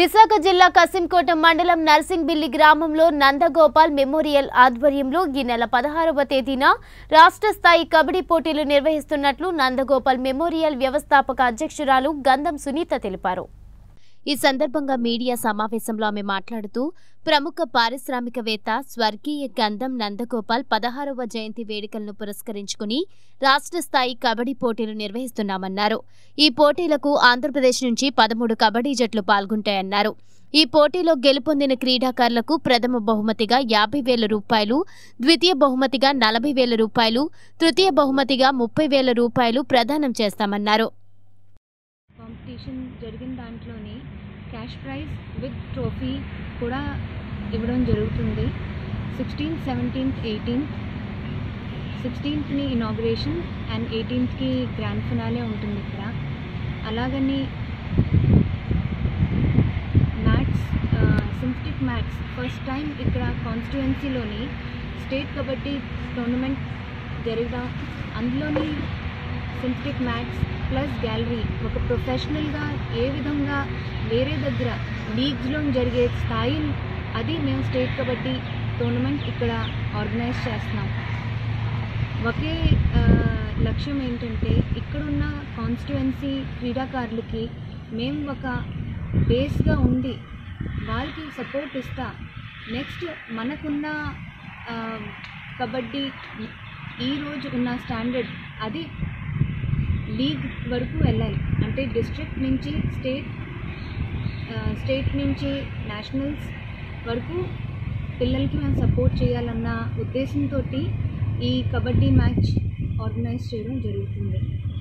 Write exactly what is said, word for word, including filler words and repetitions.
విశాఖ జిల్లా కసింకోట మండలం నర్సింగ్బిల్లి గ్రామంలో నందగోపాల్ మెమోరియల్ ఆధ్వర్యంలో ఈ నెల పదహారవ తేదీన రాష్ట్ర స్థాయి కబడ్డీ పోటీలు నిర్వహిస్తున్నట్లు నందగోపాల్ మెమోరియల్ వ్యవస్థాపక అధ్యక్షురాలు గంధం సునీత తెలిపారు। ఈ సందర్భంగా మీడియా సమావేశంలో ఆమె మాట్లాడుతూ ప్రముఖ పారిశ్రామికవేత్త స్వర్గీయ గంధం నందగోపాల్ పదహారవ జయంతి వేడుకలను పురస్కరించుకుని రాష్ట్ర స్థాయి కబడ్డీ పోటీలు నిర్వహిస్తున్నామన్నారు। ఈ పోటీలకు ఆంధ్రప్రదేశ్ నుంచి పదమూడు కబడ్డీ జట్లు పాల్గొంటాయన్నారు। ఈ పోటీలో గెలుపొందిన క్రీడాకారులకు ప్రథమ బహుమతిగా యాభై వేల రూపాయలు, ద్వితీయ బహుమతిగా నలభై వేల రూపాయలు, తృతీయ బహుమతిగా ముప్పై వేల రూపాయలు ప్రదానం చేస్తామన్నారు। कैश प्राइज विद ट्रॉफी కూడా ఇవ్వడం జరుగుతుంది। సిక్స్టీన్త్ సెవెంటీన్త్ ఎయిటీన్త్ సిక్స్టీన్త్ ని ఇనాగరేషన్ అండ్ ఎయిటీన్త్ కి గ్రాండ్ ఫినాలే ఉంటుంది। ఇక్కడ అలాగని మ్యాక్స్ సింప్టిక్ మ్యాక్స్ ఫస్ట్ టైం ఇక్కడ కాన్స్టిట్యుయెన్సీలోని స్టేట్ కబడ్డీ టోర్నమెంట్ జరగడం, అందులోని సింప్టిక్ మ్యాక్స్ ప్లస్ గ్యాలరీ ఒక ప్రొఫెషనల్గా ఏ విధంగా వేరే దగ్గర లీగ్స్లో జరిగే స్థాయి అది మేము స్టేట్ కబడ్డీ టోర్నమెంట్ ఇక్కడ ఆర్గనైజ్ చేస్తున్నాం। ఒకే లక్ష్యం ఏంటంటే ఇక్కడున్న కాన్స్టిట్యుయెన్సీ క్రీడాకారులకి మేము ఒక బేస్గా ఉండి వాళ్ళకి సపోర్ట్ ఇస్తా నెక్స్ట్ మనకున్న కబడ్డీ ఈరోజు ఉన్న స్టాండర్డ్ అది లీగ్ వరకు వెళ్ళాలి అంటే డిస్ట్రిక్ట్ నుంచి స్టేట్ స్టేట్ నుంచి నేషనల్స్ వరకు పిల్లలకి మనం సపోర్ట్ చేయాలన్న ఉద్దేశంతో ఈ కబడ్డీ మ్యాచ్ ఆర్గనైజ్ చేయడం జరుగుతుంది।